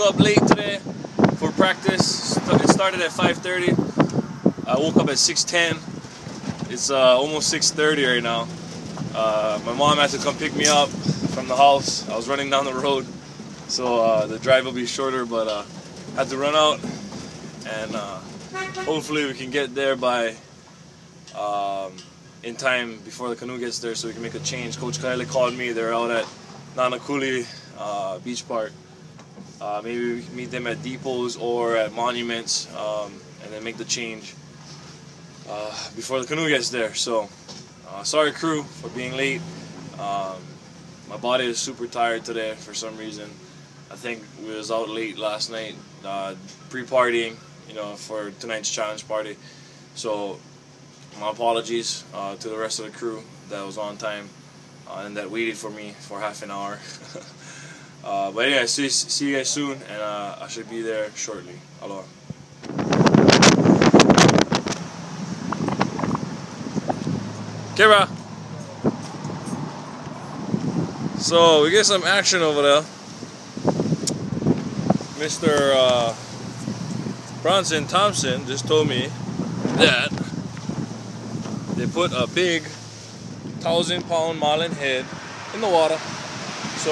woke up late today for practice. It started at 5:30. I woke up at 6:10. It's almost 6:30 right now. My mom had to come pick me up from the house. I was running down the road, so the drive will be shorter, but had to run out, and hopefully we can get there by in time before the canoe gets there so we can make a change. Coach Kalele called me. They're out at Nanakuli Beach Park. Maybe we can meet them at depots or at monuments, and then make the change before the canoe gets there. So sorry crew for being late. My body is super tired today for some reason. I think we was out late last night pre-partying, you know, for tonight's challenge party. So my apologies to the rest of the crew that was on time and that waited for me for half an hour. But anyway, see you guys soon, and I should be there shortly. Aloha. Kira. So we get some action over there. Mr. Bronson Thompson just told me that they put a big 1,000-pound marlin head in the water. So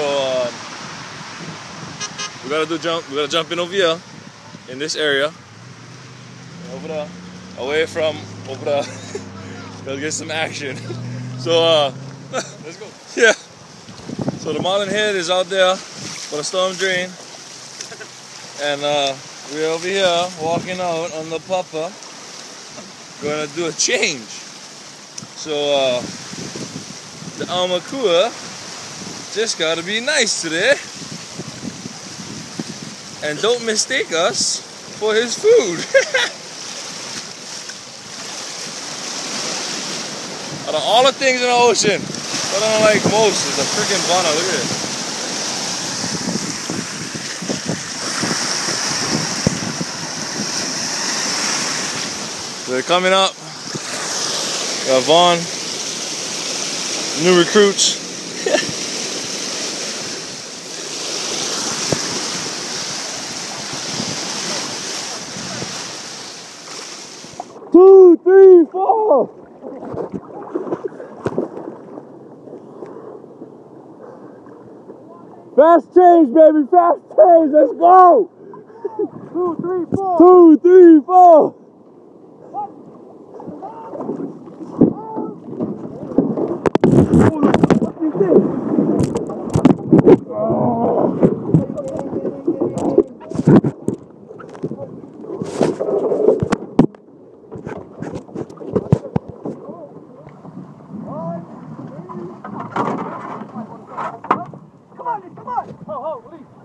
we gotta jump in over here, in this area, over there, away from over there. Gotta get some action. So let's go. Yeah. So the marlin head is out there for the storm drain, and we're over here walking out on the papa. Gonna do a change. So, the Almakua just gotta be nice today. And don't mistake us for his food. Out of all the things in the ocean, what I don't like most is a freaking bana. Look at this. So they're coming up. Got Vaughn, new recruits. Two, three, four. Fast change, baby, fast change. Let's go. 2, 3, 4. 2, 3, 4. Come on, come on! Ho, ho, release!